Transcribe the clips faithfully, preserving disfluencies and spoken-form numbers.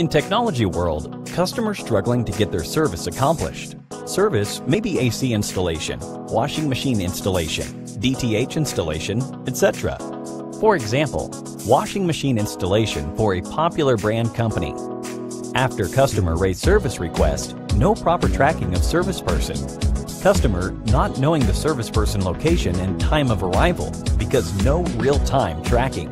In technology world, customers struggling to get their service accomplished. Service may be A C installation, washing machine installation, D T H installation, et cetera. For example, washing machine installation for a popular brand company. After customer raised service request, no proper tracking of service person. Customer not knowing the service person location and time of arrival because no real-time tracking.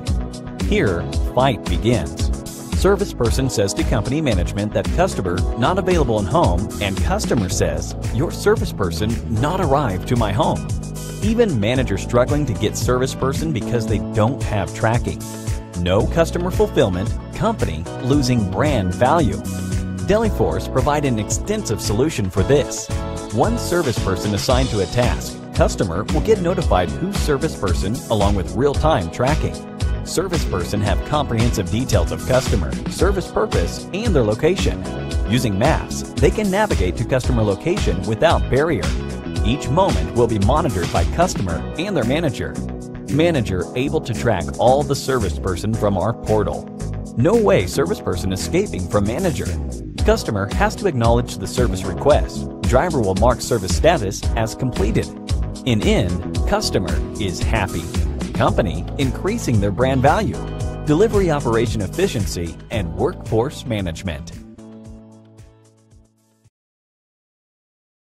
Here, fight begins. Service person says to company management that customer not available in home, and customer says, your service person not arrived to my home. Even manager struggling to get service person because they don't have tracking. No customer fulfillment, company losing brand value. DeliForce provide an extensive solution for this. One service person assigned to a task, customer will get notified who service person along with real-time tracking. Service person have comprehensive details of customer, service purpose, and their location. Using maps, they can navigate to customer location without barrier. Each moment will be monitored by customer and their manager. Manager able to track all the service person from our portal. No way service person escaping from manager. Customer has to acknowledge the service request. Driver will mark service status as completed. In end, customer is happy. Company increasing their brand value, delivery operation efficiency, and workforce management.